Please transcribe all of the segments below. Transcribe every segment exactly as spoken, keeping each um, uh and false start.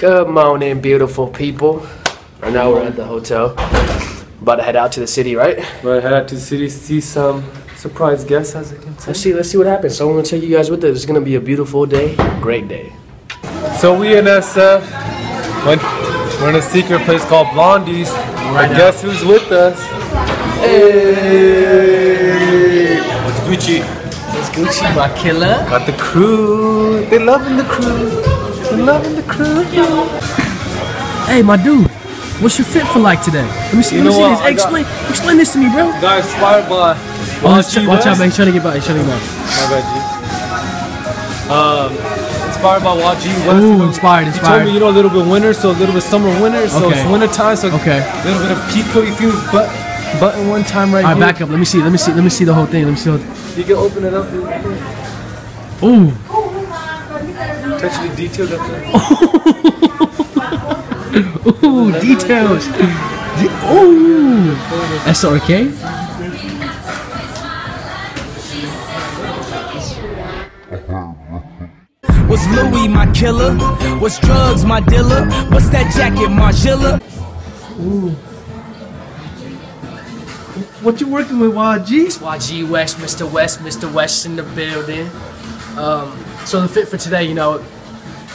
Good morning, beautiful people. Right now we're at the hotel. About to head out to the city, right? Right, head out to the city, see some surprise guests, as I can say. Let's see, let's see what happens. So I'm gonna take you guys with us. It's gonna be a beautiful day, great day. So we and S F went, we're in a secret place called Blondies. Right and now. Guess who's with us? Hey! What's Gucci? What's Gucci, my killer? Got the crew. They loving the crew. They loving the crew. Hey, my dude. What's your fit for like today? Let me see, you let me see this. Hey, explain, got, explain this to me, bro. Got inspired by Watch, watch out, man. He's trying to get by. He's trying to get by. My bad, G. Um, inspired by Wajeeh. Ooh, inspired, inspired. You told me, you know, a little bit winter, so a little bit summer winter. So okay. It's winter time, so okay. A little bit of peacoat feel, but button one time right All right, here. Back up. Let me see. Let me see. Let me see the whole thing. Let me see. You can open it up. Ooh. Touch the details up there. Ooh, details. De Ooh, S R K. Was Louis my killer? Was drugs my dealer? What's that jacket, Margilla? Ooh. What you working with, Wajeeh? It's Wajeeh West, Mister West, Mister West in the building. Um, so the fit for today, you know.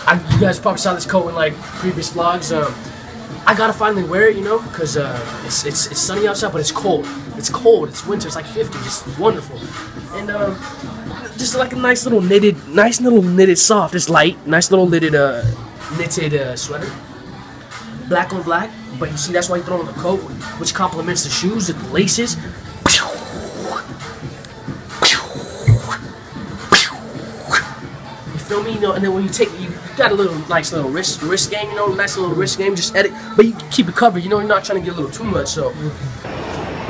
I, you guys probably saw this coat in like previous vlogs. Um, I gotta finally wear it, you know, because uh, it's, it's it's sunny outside, but it's cold. It's cold. It's winter. It's like fifty. It's wonderful. And um, just like a nice little knitted, nice little knitted soft. It's light. Nice little knitted, uh, knitted uh, sweater. Black on black. But you see, that's why you throw on the coat, which complements the shoes and the laces. You feel me? You know, and then when you take you. Got a little nice little wrist wrist game, you know, nice little wrist game, just edit, but you keep it covered, you know, you're not trying to get a little too much, so.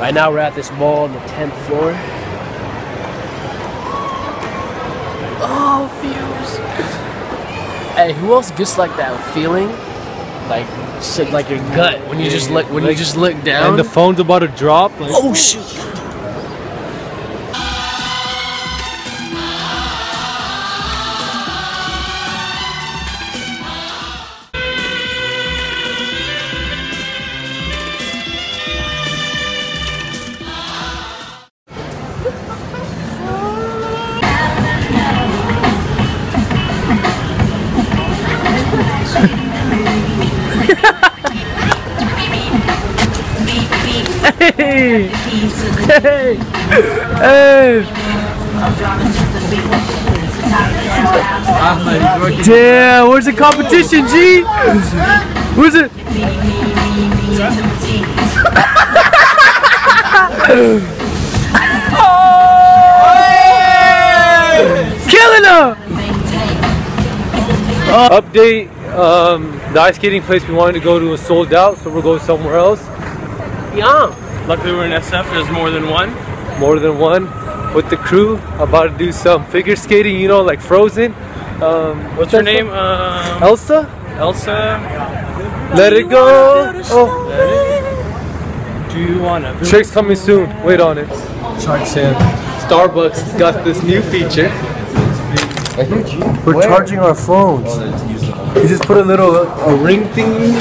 Right now we're at this mall on the tenth floor. Oh, feels. Hey, who else gets like that feeling? Like, shit, like your gut, when you yeah, just look, when like, you just look down. And the phone's about to drop. Like, oh, shoot. Hey! Hey! Hey! Damn, where's the competition, G? Where's it? Oh! Killing her! Uh, update, um, the ice skating place we wanted to go to was sold out, so we're going somewhere else. Yeah. Luckily we're in S F, there's more than one. More than one. With the crew, about to do some figure skating, you know, like Frozen. Um, What's her name? Um, Elsa? Elsa. Let it go. Oh. Let it. Do you want to? Trick's coming soon. Wait on it. Charge Sam. Starbucks got this new feature. We're Where? charging our phones. You just put a little a ring thingy.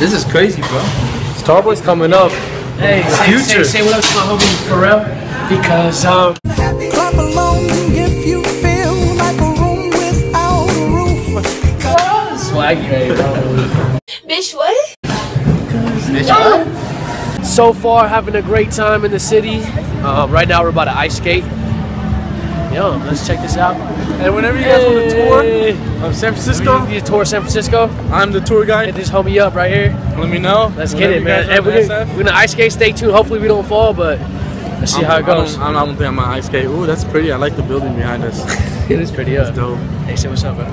This is crazy, bro. Starbucks coming up. Hey, say, say, say what up to my homie Pharrell, because um clap along if you feel like a room without a roof. Swaggy. Bitch what? Bitch what? So far having a great time in the city. Um, right now we're about to ice skate. Yo, let's check this out. And whenever you guys hey. want a tour of San Francisco, you need a tour of San Francisco. I'm the tour guide. Get this homie up right here. Let me know. Let's whenever get it, man. Hey, we're, gonna, we're gonna ice skate. Stay tuned. Hopefully we don't fall, but let's see I'm, how it goes. I don't, I don't think I'm gonna ice skate. Ooh, that's pretty. I like the building behind us. It is pretty. It's dope. Hey, say what's up, bro.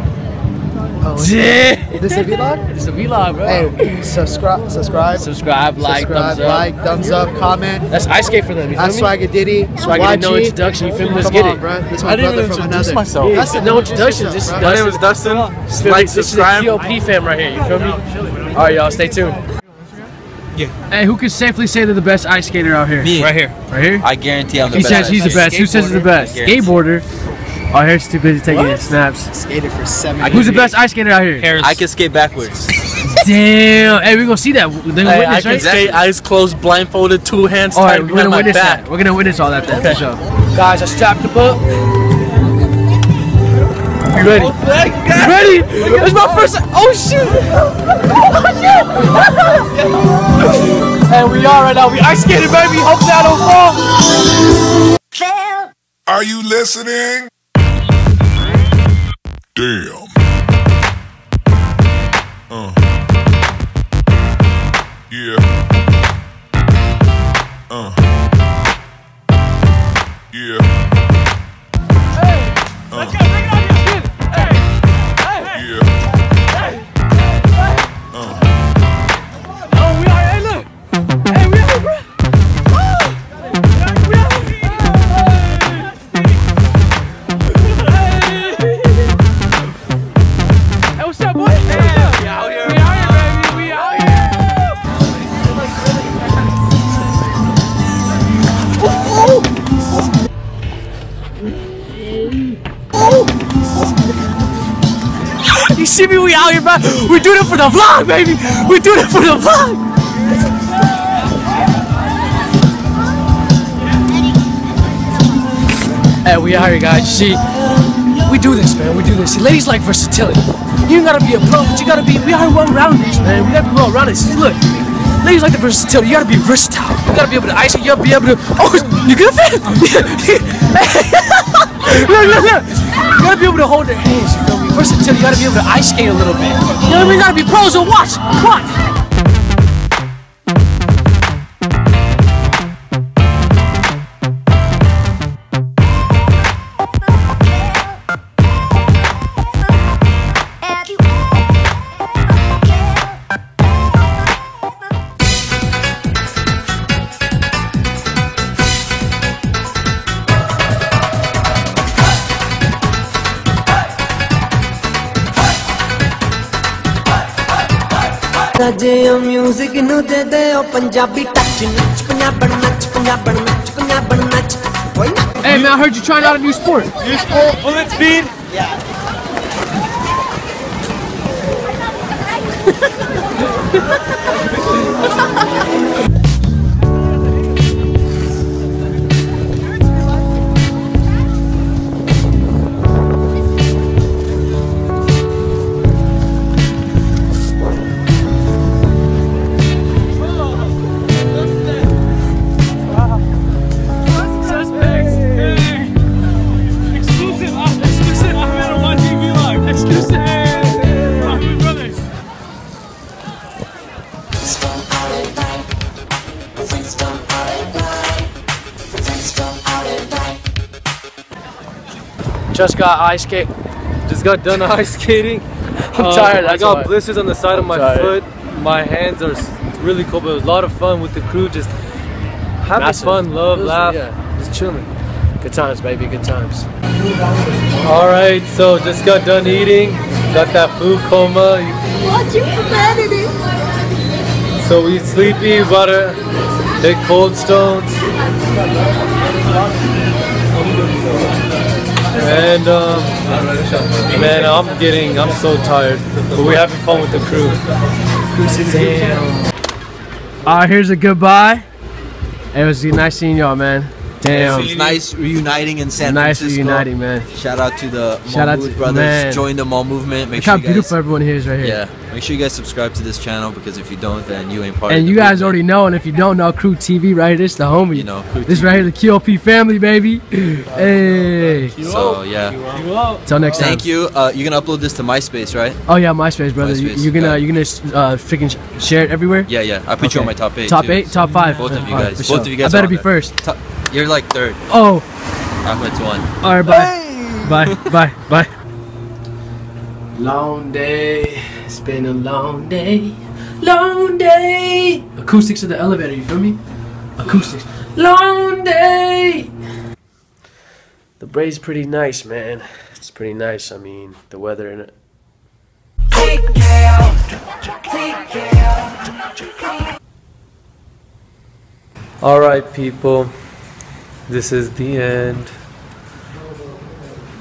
Oh, yeah. Is this a vlog? It's a vlog, bro. Hey, subscribe, subscribe, subscribe, like, subscribe, thumbs up, like, thumbs up, comment. That's ice skate for them. You That's Swagga Diddy. Swagga no introduction. You feel me? Let's get it, bro. This I didn't even introduce myself. Yeah, That's no introduction. Just my name is Dustin. Just like, subscribe. This is the G O P fam right here. You feel me? All right, y'all, stay tuned. Yeah. Hey, who can safely say they're the best ice skater out here? Me. Right here. Right here. I guarantee I'm the best. He says he's the best. Who says he's the best? Skateboarder. Our hair's too busy taking what? snaps. I skated for seven years. Who's the best ice skater out here? Harris. I can skate backwards. Damn. Hey, we're gonna see that. We're gonna hey, witness, I can right? skate eyes closed, blindfolded, two hands all tight. Right, we're gonna witness that. We're gonna witness all that then. Okay. Sure. Guys, I strapped the book. You ready? You ready? It's my first. Oh shoot! Oh shoot! And we are right now. We ice skating, baby. Hopefully I don't fall. Are you listening? Damn. Uh. Yeah. Uh. Yeah. Hey. Uh. Let's go. Bring it on your skin. Hey. Hey. Hey. Yeah. Hey. Hey. Uh. Oh, we are. Hey, look. Hey, we are, bro. Oh. Hey. Hey. Hey. What's up, boy? Hey. You see me, we out here, bro. We do it for the vlog, baby. We do it for the vlog. Hey, we out here, guys. See, we do this, man. We do this. See, ladies like versatility. You ain't gotta be a pro, but you gotta be. We are well-rounded, man. We gotta be well-rounded. See, look, ladies like the versatility. You gotta be versatile. You gotta be able to ice it. You gotta be able to. Oh, you good, man? Look, look, look. You gotta be able to hold their hands. You feel me? Versatility. You gotta be able to ice skate a little bit. You know what I mean? You gotta be pros. So watch, watch. Jam music nu de deo Punjabi touch natch Punjabi natch Punjabi natch Punjabi natch. Hey man, I heard you trying out a new sport. New sport, bullet speed. Yeah. Just got ice skate. Just got done ice skating. I'm um, tired. I got blisters on the side I'm of my tired. foot. My hands are really cold, but it was a lot of fun with the crew. Just having Massive. fun, love, was, laugh, yeah. just chilling. Good times, baby. Good times. All right, so just got done eating. Got that food coma. Watching humanity. So we sleepy, butter, big cold stones. And um, man, I'm getting, I'm so tired. But we're having fun with the crew. Damn. All right, here's a goodbye. It was nice seeing y'all, man. Damn. It's nice reuniting in San nice Francisco. Nice reuniting, man. Shout out to the Mahmood brothers. Man. Join the Mahmood movement. Make Look sure how you guys, beautiful everyone here is right here. Yeah. Make sure you guys subscribe to this channel because if you don't, then you ain't part and of it. And you guys movement. already know. And if you don't know, Crew T V right here. This the homie. You know, Crew this T V. Right here, the Q O P family, baby. Hey. So, yeah. Until next time. Thank you. Uh, you're going to upload this to MySpace, right? Oh, yeah, MySpace, brother. MySpace. You're going to you're gonna, uh, freaking share it everywhere? Yeah, yeah. I put okay. you on my top eight. Top too. eight? Top five. Both uh, of you guys. Both sure. of you guys. I better be there. first. Top You're like third. Oh. I went one. All right, bye. Hey. Bye, bye, bye. Long day. It's been a long day. Long day. Acoustics of the elevator, you feel me? Acoustics. Long day. The braid's pretty nice, man. It's pretty nice. I mean, the weather in it. Take care. Take care. All right, people. This is the end.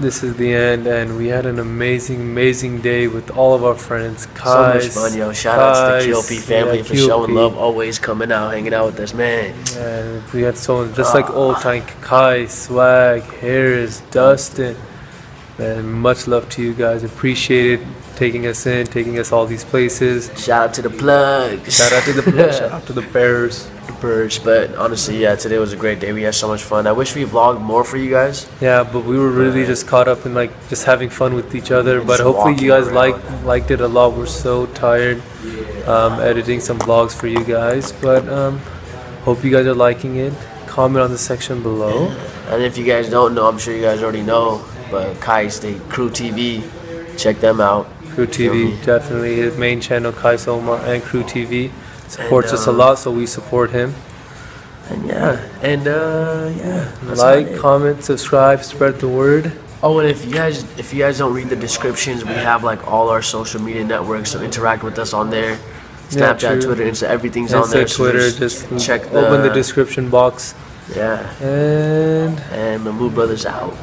this is the end, and we had an amazing, amazing day with all of our friends. Kai, so much fun, yo. Shout out to the K O P family, yeah, for K O P. Showing love, always coming out, hanging out with us, man. Yeah, we had so much, just uh, like old time. Kai, Swag, Harris, Dustin. Man, much love to you guys. Appreciate it, taking us in, taking us all these places. Shout out to the plugs. Shout out to the plugs. Shout out to the bears. But honestly, yeah, today was a great day. We had so much fun. I wish we vlogged more for you guys. Yeah, but we were really uh, just caught up in like just having fun with each other. But hopefully you guys liked liked it a lot. We're so tired um, editing some vlogs for you guys. But um, hope you guys are liking it. Comment on the section below. And if you guys don't know, I'm sure you guys already know, but Kai State Crew T V, check them out. Crew T V, definitely his main channel, Kai Soma and Crew T V. Supports and, uh, us a lot, so we support him. And yeah, and uh, yeah. Like, comment, subscribe, spread the word. Oh, and if you guys, if you guys don't read the descriptions, we have like all our social media networks, so interact with us on there. Snapchat, yeah, Twitter, Insta, everything's Insta, on there. So Twitter, just, just check. The, open the description box. Yeah. And and Mahmood Brothers out.